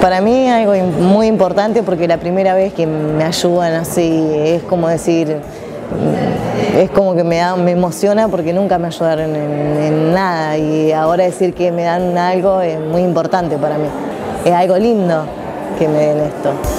Para mí es algo muy importante porque la primera vez que me ayudan así es como decir, es como que me emociona porque nunca me ayudaron en nada, y ahora decir que me dan algo es muy importante para mí. Es algo lindo que me den esto.